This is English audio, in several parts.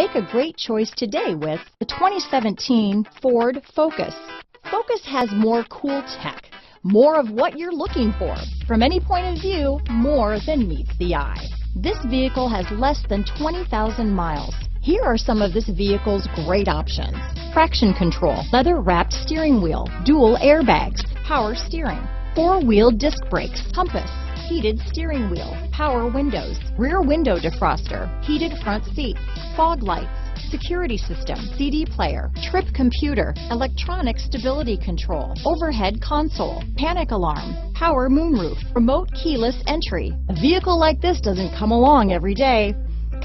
Make a great choice today with the 2017 Ford Focus. Focus has more cool tech, more of what you're looking for. From any point of view, more than meets the eye. This vehicle has less than 20,000 miles. Here are some of this vehicle's great options: traction control, leather-wrapped steering wheel, dual airbags, power steering, four-wheel disc brakes, compass, heated steering wheel, power windows, rear window defroster, heated front seats, fog lights, security system, CD player, trip computer, electronic stability control, overhead console, panic alarm, power moonroof, remote keyless entry. A vehicle like this doesn't come along every day.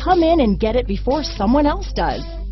Come in and get it before someone else does.